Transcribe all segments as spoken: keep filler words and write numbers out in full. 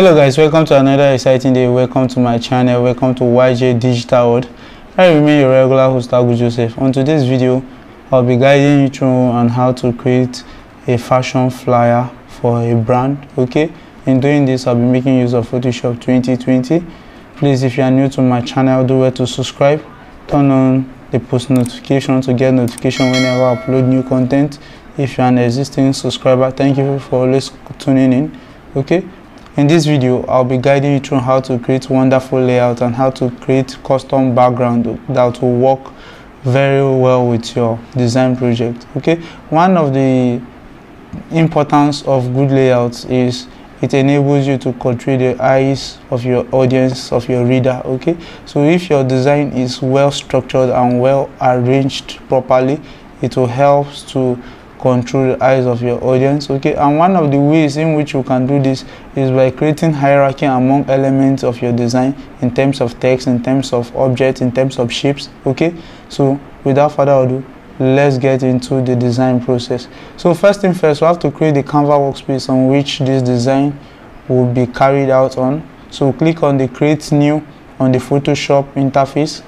Hello guys, welcome to another exciting day. Welcome to my channel. Welcome to Y J Digital World. I remain your regular host Agu Joseph. On today's video, I'll be guiding you through on how to create a fashion flyer for a brand. Okay, in doing this, I'll be making use of Photoshop twenty twenty. Please, if you are new to my channel, do well to subscribe, turn on the post notification to get notification whenever I upload new content. If you are an existing subscriber, thank you for always tuning in. Okay. In this video, I'll be guiding you through how to create wonderful layout and how to create custom background that will work very well with your design project. Okay, one of the importance of good layouts is it enables you to control the eyes of your audience, of your reader. Okay, so if your design is well structured and well arranged properly, it will help to control the eyes of your audience. Okay, and one of the ways in which you can do this is by creating hierarchy among elements of your design in terms of text, in terms of objects, in terms of shapes. Okay, so without further ado, let's get into the design process. So first thing first, we have to create the Canva workspace on which this design will be carried out on. So click on the create new on the Photoshop interface.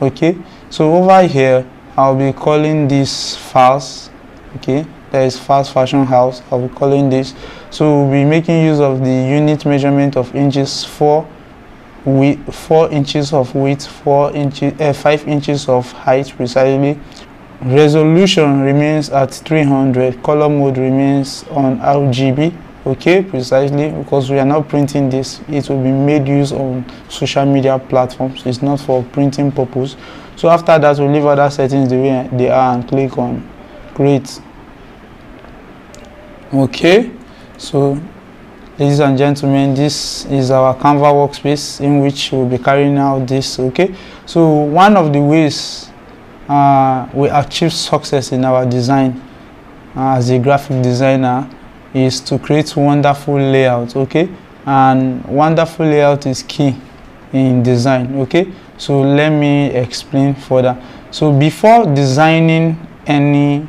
Okay, so over here I'll be calling these files. Okay, there is fast fashion house. I'll be calling this. So we'll be making use of the unit measurement of inches, four width, four inches of width, four inches, uh, five inches of height precisely. Resolution remains at three hundred. Color mode remains on R G B. Okay, precisely, because we are not printing this. It will be made use on social media platforms. It's not for printing purpose. So after that, we'll leave other settings the way they are and click on Great. Okay, so ladies and gentlemen, this is our Canva workspace in which we'll be carrying out this. Okay, so one of the ways uh, we achieve success in our design uh, as a graphic designer is to create wonderful layout. Okay, and wonderful layout is key in design. Okay, so let me explain further. So before designing any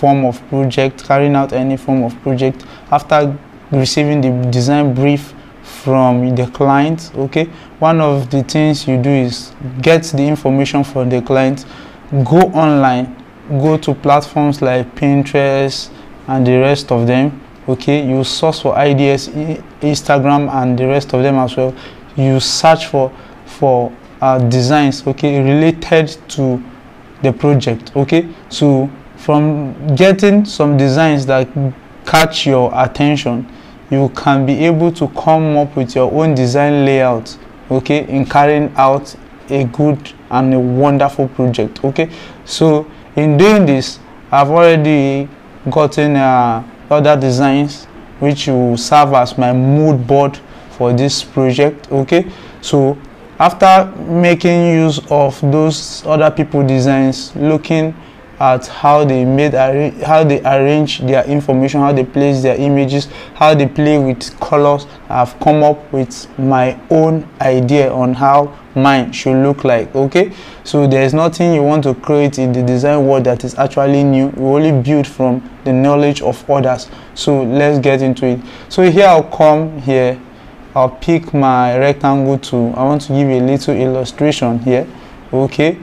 form of project, carrying out any form of project, after receiving the design brief from the client, okay, one of the things you do is get the information from the client, go online, go to platforms like Pinterest and the rest of them. Okay, you source for ideas, Instagram and the rest of them as well. You search for for uh, designs, okay, related to the project. Okay, so from getting some designs that catch your attention, you can be able to come up with your own design layout, okay, in carrying out a good and a wonderful project. Okay, so in doing this, I've already gotten uh, other designs which will serve as my mood board for this project. Okay, so after making use of those other people's designs, looking at how they made, how they arrange their information, how they place their images, how they play with colors, I've come up with my own idea on how mine should look like. Okay, so there's nothing you want to create in the design world that is actually new. You only build from the knowledge of others. So let's get into it. So here I'll come here. I'll pick my rectangle tool. I want to give a little illustration here. Okay,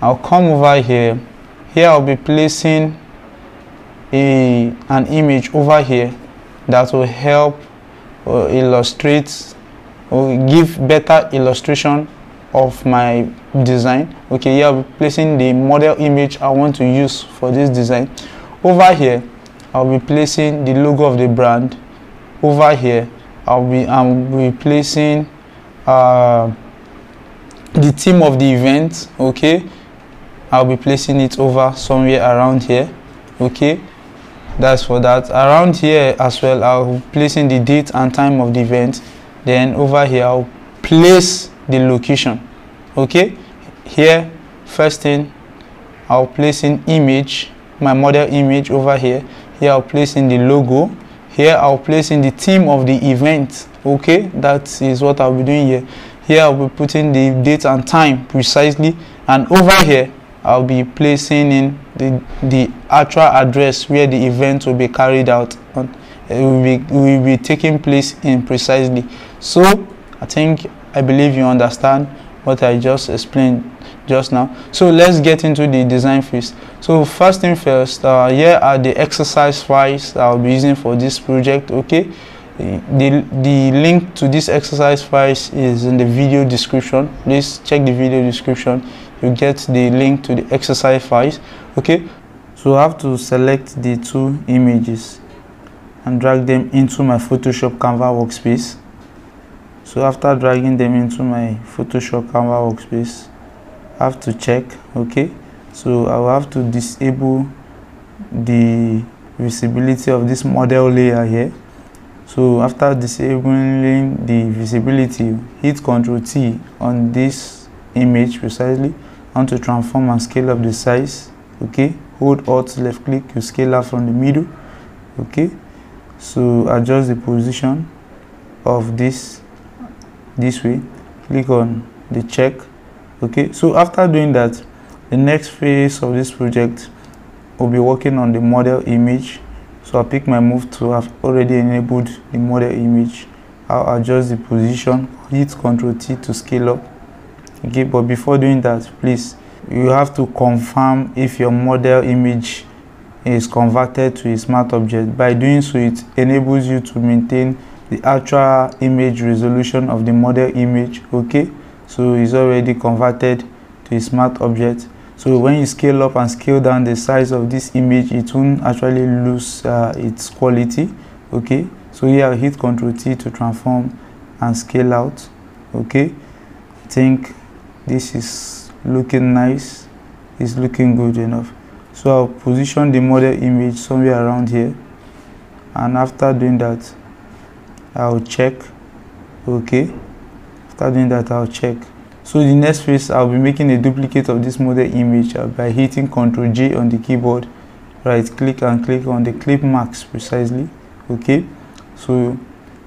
I'll come over here. Here I'll be placing a an image over here that will help uh, illustrate or give better illustration of my design. Okay, here I'll be placing the model image I want to use for this design. Over here I'll be placing the logo of the brand. Over here I'll be I'm replacing uh, the theme of the event. Okay, I'll be placing it over somewhere around here. Okay, that's for that. Around here as well, I'll be placing the date and time of the event. Then over here, I'll place the location. Okay, here first thing, I'll place an image, my model image over here. Here I'll place in the logo. Here I'll place in the theme of the event. Okay, that is what I'll be doing here. Here I'll be putting the date and time precisely, and over here I'll be placing in the the actual address where the event will be carried out on. will be will be taking place in precisely. So I think I believe you understand what I just explained just now. So let's get into the design phase. So first thing first, uh, here are the exercise files that I'll be using for this project. Okay, the the link to this exercise files is in the video description. Please check the video description, you get the link to the exercise files. Okay, so I have to select the two images and drag them into my Photoshop Canva workspace. So after dragging them into my Photoshop Canva workspace, I have to check. Okay, so I will have to disable the visibility of this model layer here. So after disabling the visibility, hit Ctrl T on this image precisely. I want to transform and scale up the size. Okay, hold Alt left click, you scale up from the middle. Okay, so adjust the position of this this way, click on the check. Okay, so after doing that, the next phase of this project will be working on the model image. So I pick my move to have already enabled the model image. I'll adjust the position, hit Ctrl T to scale up. Okay, but before doing that, please, you have to confirm if your model image is converted to a smart object. By doing so, it enables you to maintain the actual image resolution of the model image. Okay, so it's already converted to a smart object. So when you scale up and scale down the size of this image, it won't actually lose uh, its quality. Okay, so here I'll hit Ctrl T to transform and scale out. Okay, I think this is looking nice, it's looking good enough. So I'll position the model image somewhere around here, and after doing that, I'll check. Okay, after doing that, I'll check. So the next phase, I'll be making a duplicate of this model image by hitting Ctrl J on the keyboard, right click and click on the clip marks precisely. Okay, so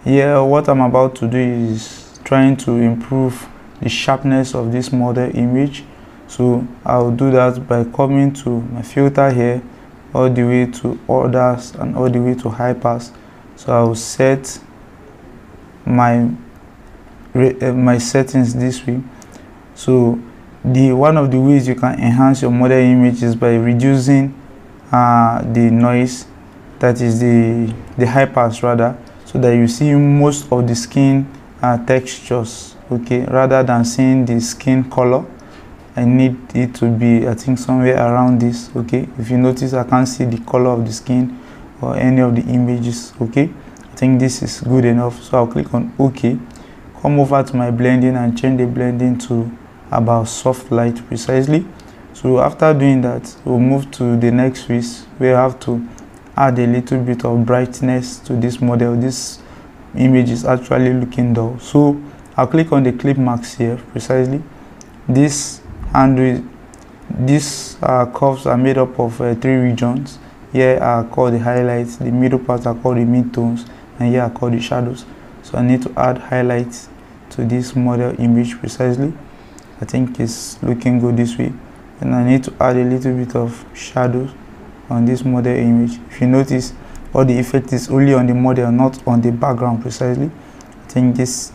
here what I'm about to do is trying to improve the sharpness of this model image. So I'll do that by coming to my filter here, all the way to orders and all the way to high pass. So I'll set my uh, my settings this way. So the one of the ways you can enhance your model image is by reducing uh, the noise, that is the the high pass rather, so that you see most of the skin uh, textures. Okay, rather than seeing the skin color, I need it to be, I think, somewhere around this. Okay, if you notice, I can't see the color of the skin or any of the images. Okay, I think this is good enough. So I'll click on OK, come over to my blending and change the blending to about soft light precisely. So after doing that, we'll move to the next phase. We have to add a little bit of brightness to this model. This image is actually looking dull. So I'll click on the clip marks here precisely. This and with these uh, curves are made up of uh, three regions. Here are called the highlights, the middle parts are called the midtones, and here are called the shadows. So I need to add highlights to this model image precisely. I think it's looking good this way. And I need to add a little bit of shadows on this model image. If you notice, all the effect is only on the model, not on the background precisely. I think this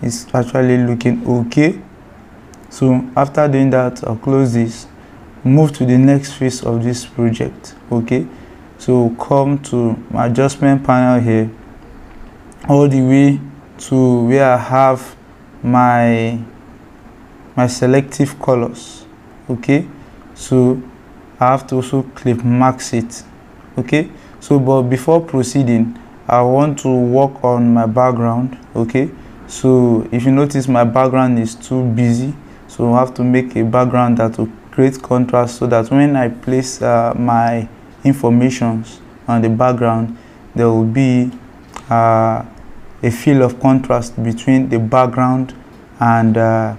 is actually looking okay. So after doing that, I'll close this, move to the next phase of this project. Okay, so come to my adjustment panel here, all the way to where I have my my selective colors. Okay, so I have to also clip max it. Okay, so but before proceeding, I want to work on my background. Okay, so if you notice, my background is too busy. So I have to make a background that will create contrast, so that when I place uh, my information on the background, there will be uh, a feel of contrast between the background and uh,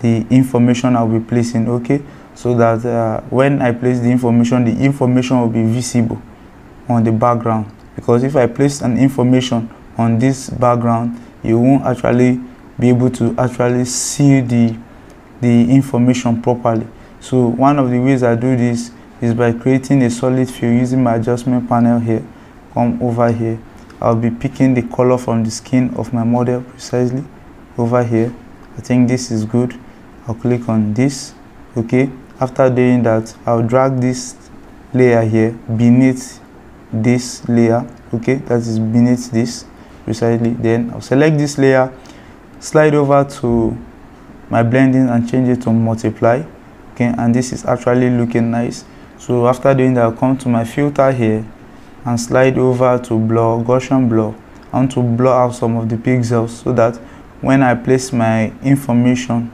the information I'll be placing. Okay, so that uh, when I place the information, the information will be visible on the background. Because if I place an information on this background, you won't actually be able to actually see the the information properly. So one of the ways I do this is by creating a solid fill using my adjustment panel here. Come over here I'll be picking the color from the skin of my model precisely over here. I think this is good. I'll click on this. Okay, after doing that, I'll drag this layer here beneath this layer. Okay, that is beneath this precisely. Then I'll select this layer, slide over to my blending and change it to multiply. Okay, and this is actually looking nice. So after doing that, I'll come to my filter here and slide over to blur, Gaussian blur. I want to blur out some of the pixels so that when I place my information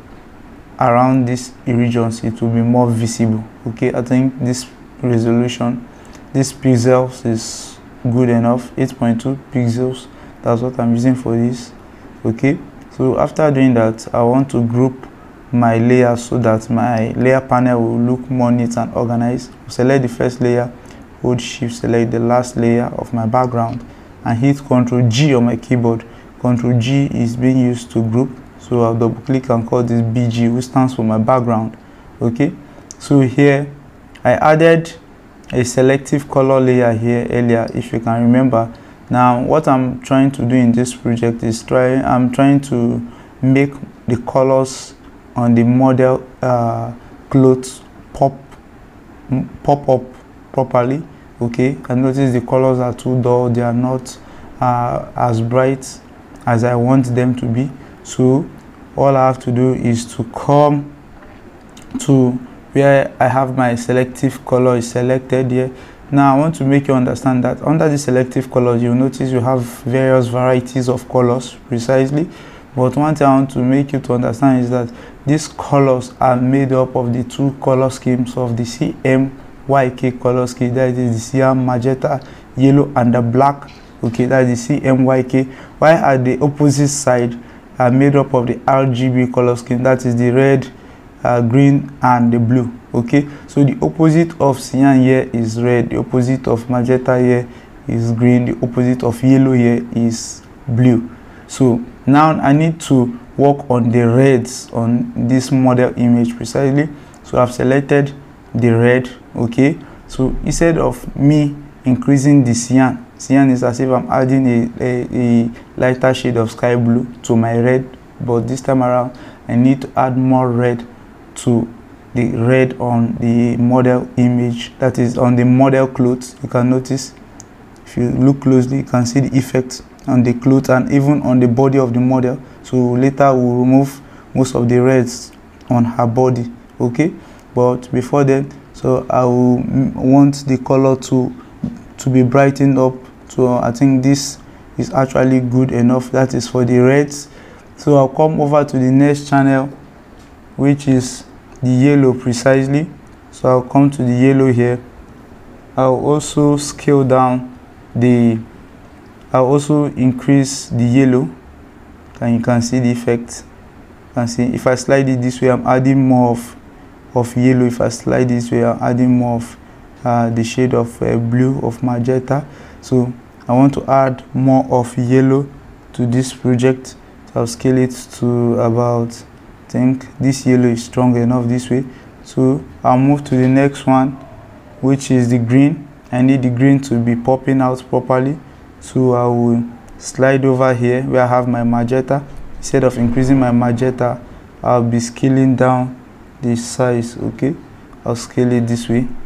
around these regions, it will be more visible. Okay, I think this resolution, this pixels is good enough. eight point two pixels, that's what I'm using for this. Okay, so after doing that, I want to group my layer so that my layer panel will look more neat and organized. Select the first layer, hold shift, select the last layer of my background and hit Ctrl G on my keyboard. Ctrl G is being used to group, so I'll double click and call this B G, which stands for my background. Okay, so here I added a selective color layer here earlier, if you can remember. Now what I'm trying to do in this project is try I'm trying to make the colors on the model uh, clothes pop pop up properly. Okay, and notice the colors are too dull, they are not uh, as bright as I want them to be. So all I have to do is to come to where I have my selective color is selected here. Now I want to make you understand that under the selective colors, you'll notice you have various varieties of colors precisely. But one thing I want to make you to understand is that these colors are made up of the two color schemes of the C M Y K color scheme, that is the cyan, magenta, yellow and the black. Okay, that is the C M Y K. Why are the opposite side are made up of the R G B color scheme, that is the red, uh, green and the blue. Okay, so the opposite of cyan here is red, the opposite of magenta here is green, the opposite of yellow here is blue. So now I need to work on the reds on this model image precisely. So I've selected the red. Okay, so instead of me increasing the cyan, cyan is as if I'm adding a, a, a lighter shade of sky blue to my red, but this time around I need to add more red to the red on the model image, that is on the model clothes. You can notice, if you look closely, you can see the effect on the clothes and even on the body of the model. So later we'll remove most of the reds on her body. Okay, but before then, so I will want the color to to be brightened up. So I think this is actually good enough, that is for the reds. So I'll come over to the next channel, which is the yellow precisely. So I'll come to the yellow here. I'll also scale down the I'll also increase the yellow, and you can see the effect. You can see if I slide it this way, I'm adding more of, of yellow. If I slide this way, I'm adding more of uh, the shade of uh, blue, of magenta. So I want to add more of yellow to this project. So I'll scale it to about, I think this yellow is strong enough this way. So I'll move to the next one, which is the green. I need the green to be popping out properly. So I will slide over here where I have my magenta. Instead of increasing my magenta, I'll be scaling down the size. Okay, I'll scale it this way. You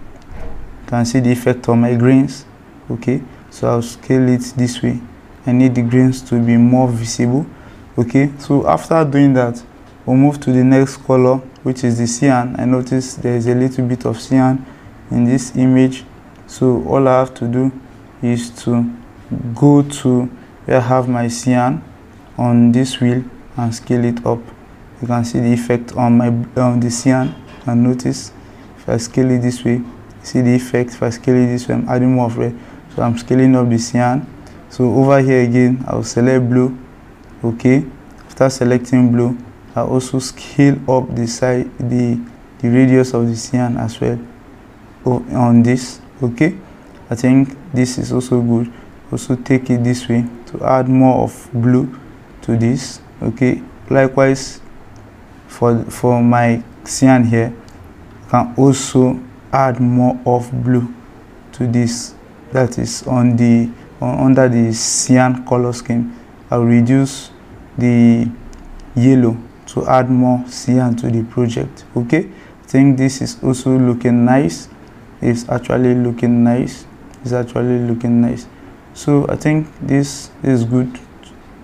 can see the effect on my greens. Okay, so I'll scale it this way. I need the greens to be more visible. Okay, so after doing that, we'll move to the next color, which is the cyan. I notice there is a little bit of cyan in this image. So all I have to do is to go to where I have my cyan on this wheel and scale it up. You can see the effect on my on the cyan. And notice if I scale it this way, see the effect. If I scale it this way, I'm adding more of red. So I'm scaling up the cyan. So over here again, I'll select blue. Okay, after selecting blue, I also scale up the side the the radius of the cyan as well on this. Okay, I think this is also good. Also take it this way to add more of blue to this. Okay, likewise for for my cyan here, I can also add more of blue to this, that is on the under the cyan color scheme. I'll reduce the yellow to add more cyan to the project. Okay, I think this is also looking nice. It's actually looking nice. It's actually looking nice. So I think this is good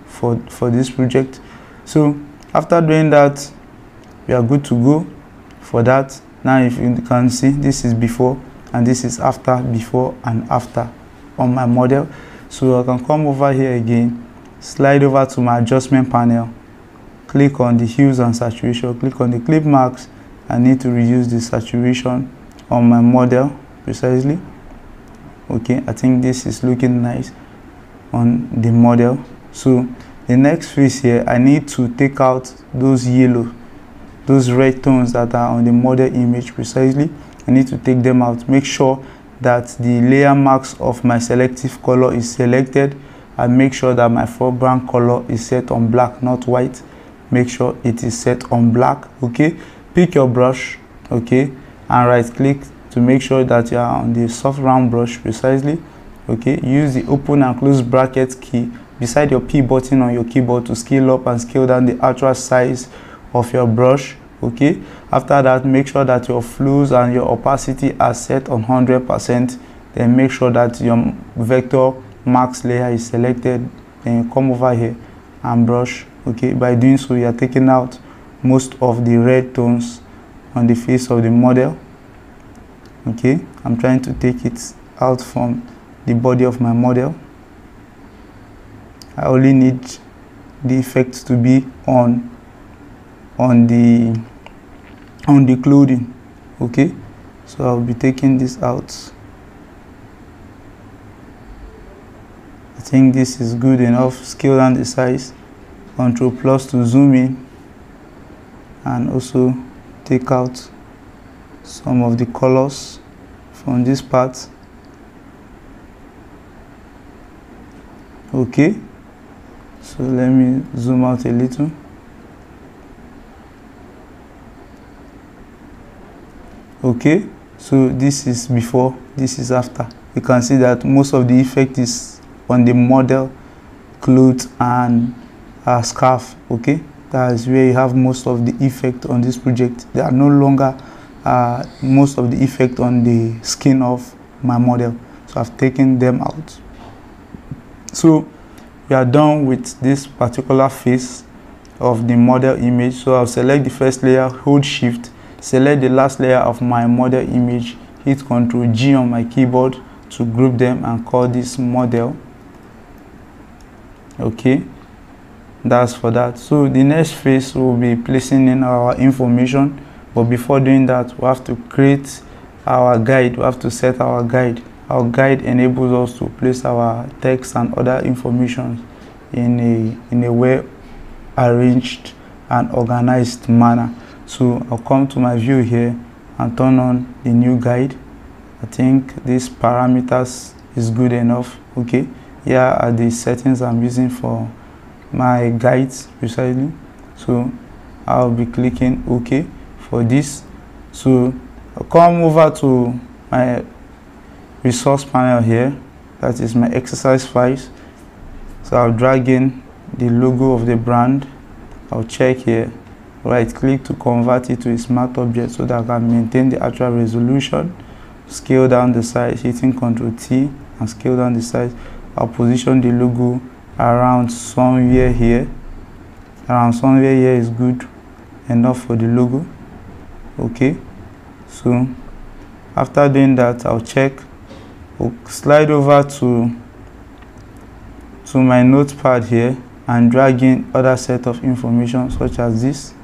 for for this project. So after doing that, we are good to go for that. Now if you can see, this is before and this is after, before and after on my model. So I can come over here again, slide over to my adjustment panel, click on the hues and saturation, click on the clip marks. I need to reduce the saturation on my model precisely. Okay, I think this is looking nice on the model. So the next phase here, I need to take out those yellow, those red tones that are on the model image precisely. I need to take them out. Make sure that the layer marks of my selective color is selected, and make sure that my foreground color is set on black, not white. Make sure it is set on black. Okay, pick your brush, okay, and right click to make sure that you are on the soft round brush precisely. Okay, use the open and close bracket key beside your P button on your keyboard to scale up and scale down the actual size of your brush. Okay, after that, make sure that your flows and your opacity are set on one hundred percent. Then make sure that your vector max layer is selected. Then come over here and brush. Okay, by doing so, you are taking out most of the red tones on the face of the model. Okay, I'm trying to take it out from the body of my model. I only need the effect to be on on the on the clothing. Okay, so I'll be taking this out. I think this is good enough. Scale down the size, Control plus to zoom in, and also take out some of the colors from this part. Okay, so let me zoom out a little. Okay, so this is before, this is after. You can see that most of the effect is on the model, clothes and uh, scarf. Okay, that is where you have most of the effect on this project. There are no longer uh, most of the effect on the skin of my model. So I've taken them out. So we are done with this particular face of the model image. So I'll select the first layer, hold shift, select the last layer of my model image, hit Ctrl G on my keyboard to group them and call this model. Okay, that's for that. So the next phase will be placing in our information, but before doing that, we have to create our guide. We have to set our guide. Our guide enables us to place our text and other information in a in a well arranged and organized manner. So I'll come to my view here and turn on the new guide. I think these parameters is good enough. Okay, here are the settings I'm using for my guides precisely. So I'll be clicking OK for this. So I'll come over to my resource panel here, that is my exercise files. So I'll drag in the logo of the brand. I'll check here, right click to convert it to a smart object so that I can maintain the actual resolution. Scale down the size, hitting Ctrl T and scale down the size. I'll position the logo around somewhere here. Around somewhere here is good enough for the logo. Okay, so after doing that, I'll check. I'll slide over to to my notepad here and drag in other set of information such as this.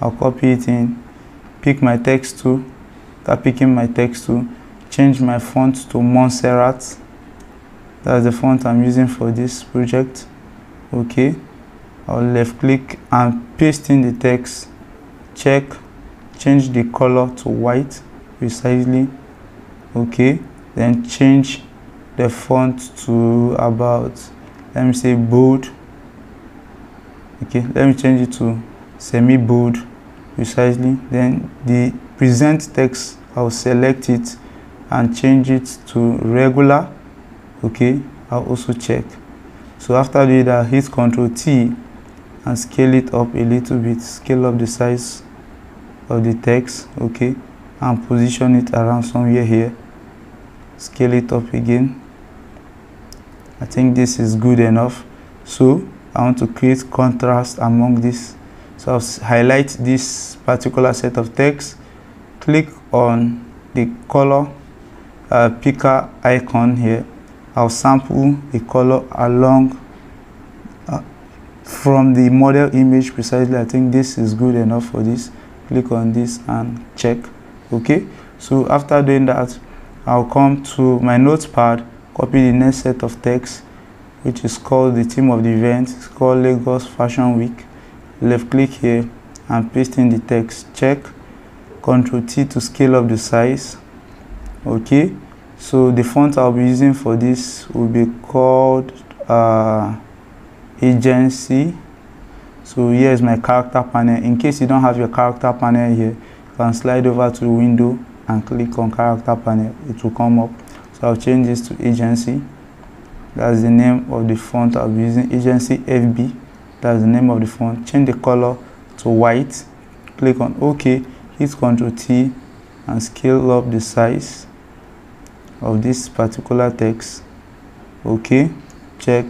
I'll copy it in, pick my text tool, start picking my text tool, change my font to Montserrat. That's the font I'm using for this project. Okay, I'll left click and paste in the text, check, change the color to white precisely. Okay, then change the font to about, let me say bold. Okay, let me change it to semi-bold precisely. Then the present text, I'll select it and change it to regular. Okay, I'll also check. So after doing that, hit Control T and scale it up a little bit, scale up the size of the text, okay, and position it around somewhere here. Scale it up again. I think this is good enough. So I want to create contrast among this. So I'll highlight this particular set of text, click on the color uh, picker icon here. I'll sample the color along uh, from the model image precisely. I think this is good enough for this. Click on this and check. Okay, so after doing that, I'll come to my notepad, copy the next set of text, which is called the theme of the event. It's called Lagos Fashion Week. Left click here and paste in the text. Check. Control T to scale up the size. Okay, so the font I'll be using for this will be called uh, Agency. So here is my character panel. In case you don't have your character panel here, you can slide over to the window and click on character panel. It will come up. So I'll change this to Agency. That's the name of the font I'll be using. Agency F B. That's the name of the font. Change the color to white. Click on OK. Hit Ctrl T and scale up the size of this particular text. Okay, check.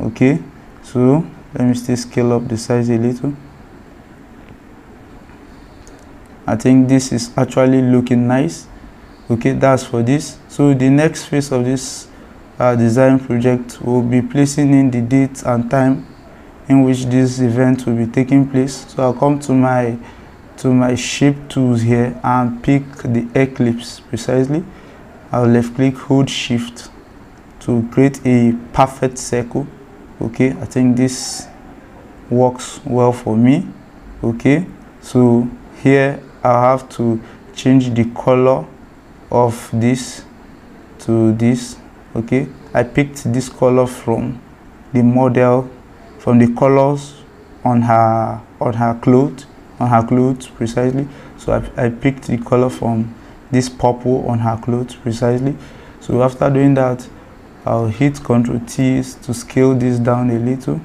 Okay, so let me still scale up the size a little. I think this is actually looking nice. Okay, that's for this. So the next phase of this uh, design project will be placing in the date and time in which this event will be taking place. So I'll come to my to my shape tools here and pick the eclipse precisely. I'll left click, hold shift to create a perfect circle. Okay, I think this works well for me. Okay, so here I have to change the color of this to this. Okay, I picked this color from the model, from the colors on her on her clothes on her clothes precisely. So I, I picked the color from this purple on her clothes precisely. So after doing that, I'll hit Ctrl T to scale this down a little.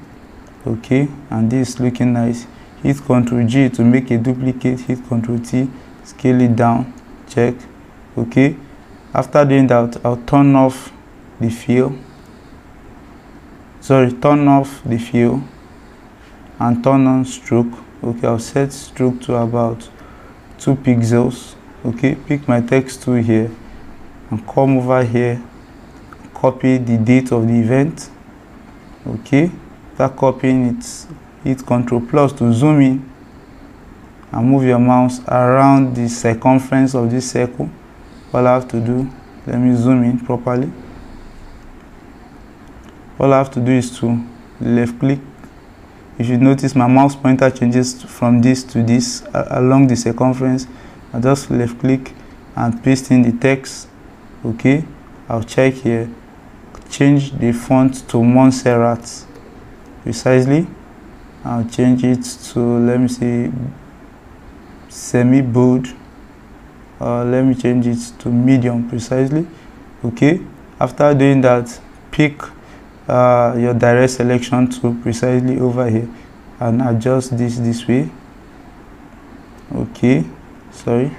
Okay, and this is looking nice. Hit Ctrl G to make a duplicate. Hit Ctrl T, scale it down. Check. Okay, after doing that, I'll turn off the fill. Sorry, turn off the fill and turn on stroke. Okay, I'll set stroke to about two pixels. Okay, pick my text tool here and come over here, copy the date of the event. Okay, after copying it, hit Ctrl plus to zoom in and move your mouse around the circumference of this circle. All I have to do, let me zoom in properly. All I have to do is to left click. If you notice, my mouse pointer changes from this to this along the circumference. I just left click and paste in the text. Okay, I'll check here, change the font to Montserrat precisely. I'll change it to, let me see, semi bold. Uh, let me change it to medium precisely. Okay, after doing that, pick uh, your direct selection tool precisely over here and adjust this this way. Okay, sorry,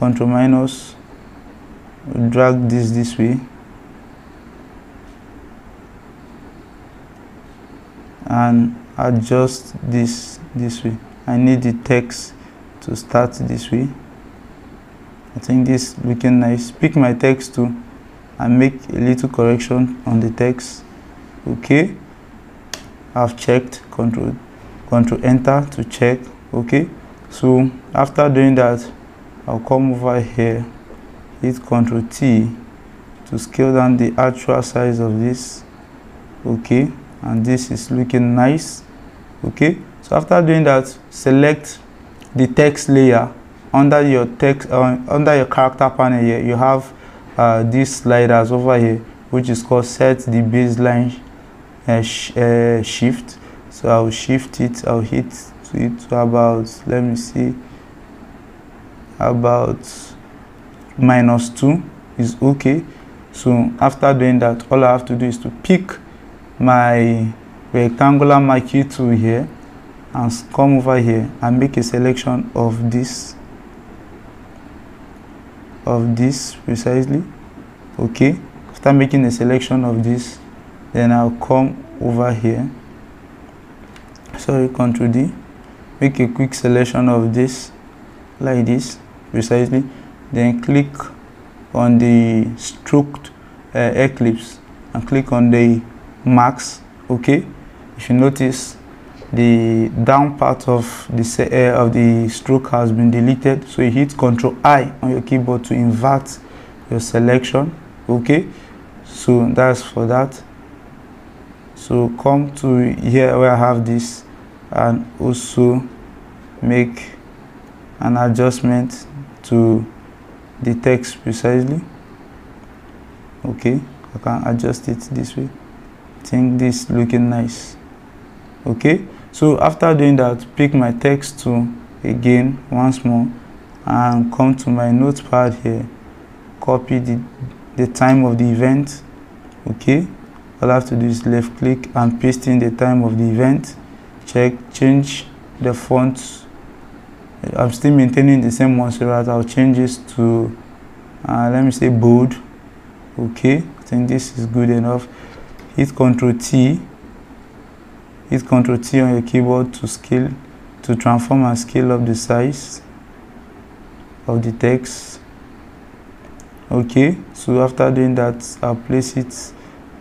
Ctrl minus, drag this this way and adjust this this way. I need the text to start this way. I think this is looking nice. Pick my text too and make a little correction on the text. Okay, I've checked. Control Control Enter to check. Okay, so after doing that, I'll come over here, hit Control T to scale down the actual size of this. Okay, and this is looking nice. Okay, so after doing that, select the text layer. Under your text uh, under your character panel here, you have uh, these sliders over here, which is called set the baseline uh, sh uh, shift. So I'll shift it. I'll hit to it to about, let me see, about minus two is okay. So after doing that, all I have to do is to pick my rectangular marquee tool here and come over here and make a selection of this, of this precisely. Okay, after making a selection of this, then I'll come over here, sorry, control D, make a quick selection of this like this precisely, then click on the stroked uh, eclipse and click on the max. Okay, if you notice, the down part of the uh, of the stroke has been deleted, so you hit control I on your keyboard to invert your selection. Okay, so that's for that. So come to here where I have this and also make an adjustment to the text precisely. Okay, I can adjust it this way. I think this is looking nice. Okay, so after doing that, pick my text tool again once more and come to my notepad here, copy the, the time of the event. Okay, all I have to do is left click and paste in the time of the event. Check, change the font. I'm still maintaining the same Montserrat. I'll change this to uh, let me say bold. Okay, I think this is good enough. Hit control T. Hit control T on your keyboard to scale, to transform and scale up the size of the text. Okay, so after doing that, I'll place it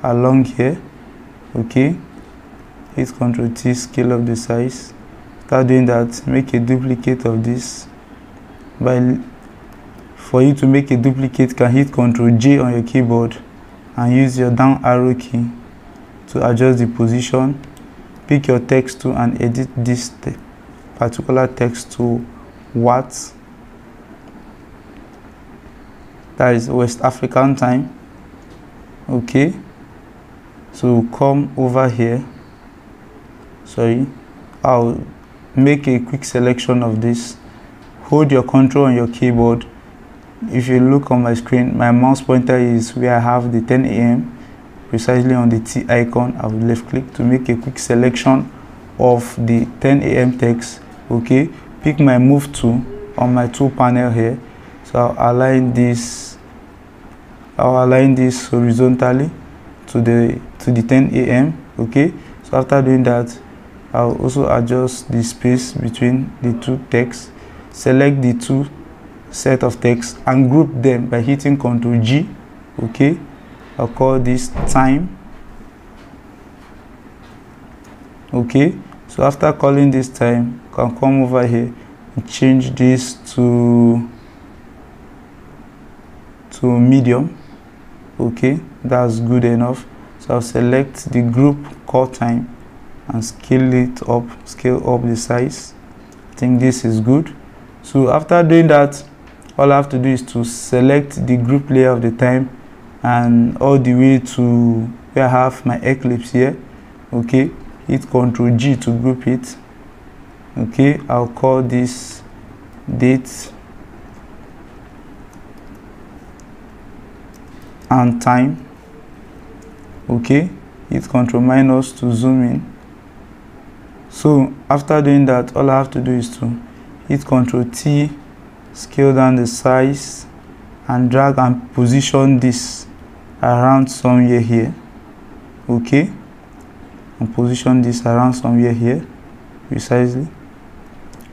along here. Okay, hit control T, scale up the size. After doing that, make a duplicate of this. By for you to make a duplicate, can hit control J on your keyboard and use your down arrow key to adjust the position. Pick your text tool and edit this te particular text to what? That is West African time. Okay, so come over here. Sorry, I'll make a quick selection of this. Hold your control on your keyboard. If you look on my screen, my mouse pointer is where I have the ten A M precisely on the T icon. I will left click to make a quick selection of the ten A M text. Okay, pick my move tool on my tool panel here. So I'll align this. I'll align this horizontally to the to the ten A M. Okay, so after doing that, I'll also adjust the space between the two texts. Select the two set of text and group them by hitting control G. Okay, I'll call this time. Okay, so after calling this time, I can come over here and change this to to medium. Okay, that's good enough. So I'll select the group call time and scale it up, scale up the size. I think this is good. So after doing that, all I have to do is to select the group layer of the time and all the way to where I have my eclipse here. Okay, hit control G to group it. Okay, I'll call this date and time. Okay, hit control minus to zoom in. So after doing that, all I have to do is to hit control T, scale down the size and drag and position this around somewhere here. Okay, and position this around somewhere here precisely.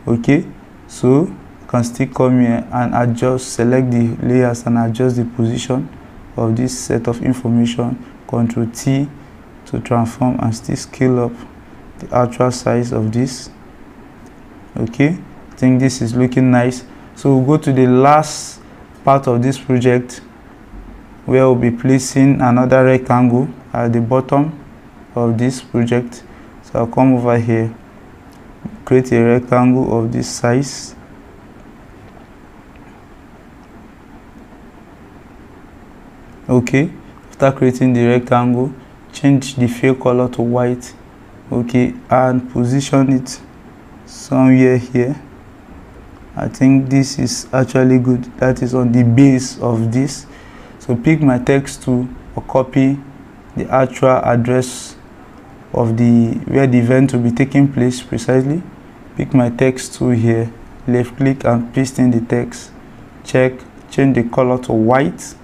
Okay, so you can still come here and adjust, select the layers and adjust the position of this set of information. Control T to transform and still scale up the actual size of this. Okay, I think this is looking nice. So we'll go to the last part of this project where we'll be placing another rectangle at the bottom of this project. So I'll come over here, create a rectangle of this size. Okay, after creating the rectangle, change the fill color to white. Okay, and position it somewhere here. I think this is actually good. That is on the base of this. So pick my text tool or copy the actual address of the where the event will be taking place precisely. Pick my text tool here, left click and paste in the text. Check, change the color to white.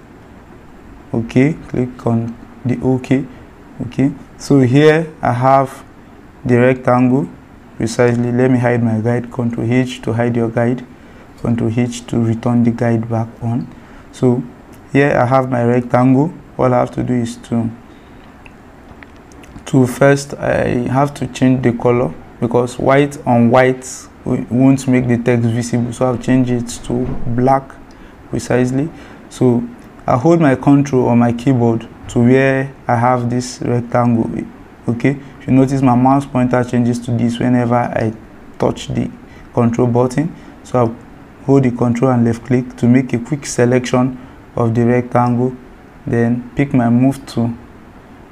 Okay, click on the OK. Okay, so here I have the rectangle precisely. Let me hide my guide, control H to hide your guide, control H to return the guide back on. So here I have my rectangle. All I have to do is to to first I have to change the color, because white on white won't make the text visible, so I'll change it to black precisely. So I hold my control on my keyboard to where I have this rectangle. Okay, if you notice, my mouse pointer changes to this whenever I touch the control button. So I'll hold the control and left click to make a quick selection of the rectangle, then pick my move tool,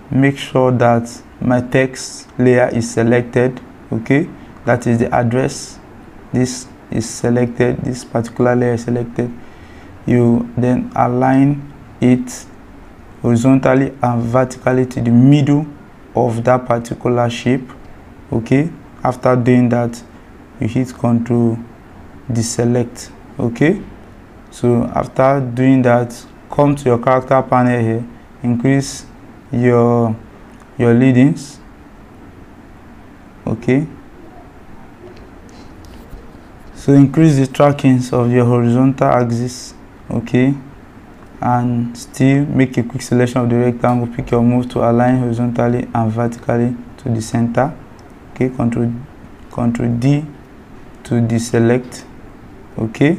make sure that my text layer is selected. Okay, that is the address, this is selected, this particular layer is selected. You then align it horizontally and vertically to the middle of that particular shape. Okay, after doing that, you hit Ctrl deselect. Okay, so after doing that, come to your character panel here, increase your your leadings. Okay, so increase the trackings of your horizontal axis. Okay, and still make a quick selection of the rectangle. Pick your move to align horizontally and vertically to the center. Okay, Ctrl Ctrl D to deselect. Okay,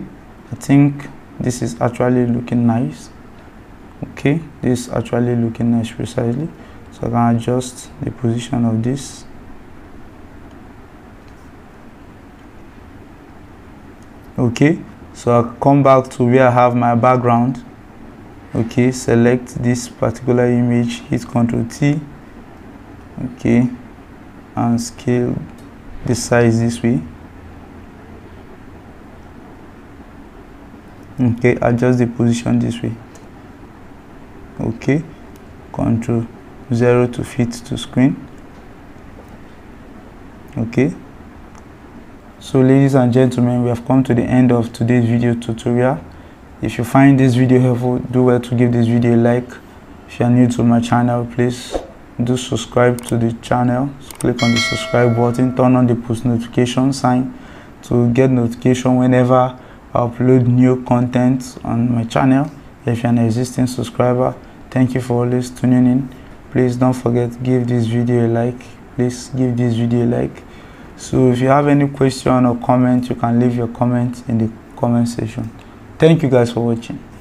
I think this is actually looking nice. Okay, this is actually looking nice precisely. So I can adjust the position of this. Okay, so I'll come back to where I have my background. Okay, select this particular image, hit control T. Okay, and scale the size this way. Okay, adjust the position this way. Okay, control zero to fit to screen. Okay, so ladies and gentlemen, we have come to the end of today's video tutorial. If you find this video helpful, do well to give this video a like. If you are new to my channel, please do subscribe to the channel. Just click on the subscribe button, turn on the post notification sign to get notification whenever I upload new content on my channel. If you're an existing subscriber, thank you for always tuning in. Please don't forget, give this video a like. Please give this video a like. So if you have any question or comment, you can leave your comment in the comment section. Thank you guys for watching.